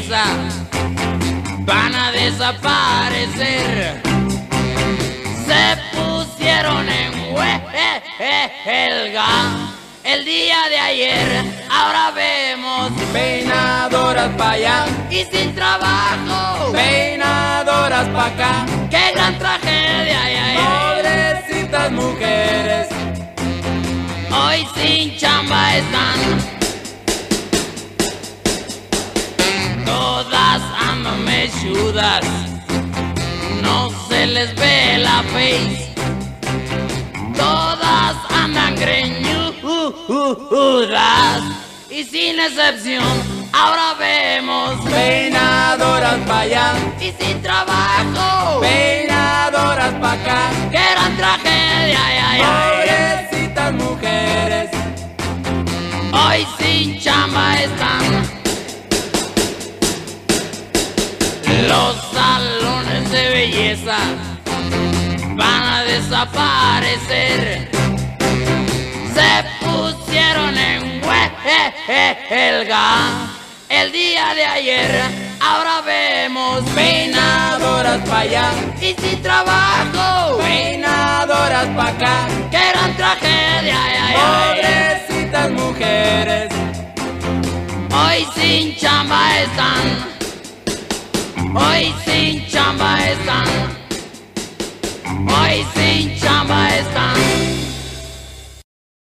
cabeza van a desaparecer. Se pusieron en huelga el día de ayer. Ahora vemos peinadoras para allá y sin trabajo, peinadoras para acá. ¡Qué gran tragedia! Pobrecitas mujeres, hoy sin chamba están. Andan mechudas, no se les ve la face. Todas andan greñudas y sin excepción. Ahora vemos peinadoras para allá y sin trabajo, peinadoras para acá. ¡Qué gran tragedia! Pobrecitas mujeres, hoy sin chamba están. Los salones de belleza van a desaparecer. Se pusieron en huelga el día de ayer. Ahora vemos peinadoras para allá y sin trabajo, peinadoras para acá. ¡Qué gran tragedia! Pobrecitas mujeres, hoy sin chamba están. Hoy sin chamba están. Hoy sin chamba están.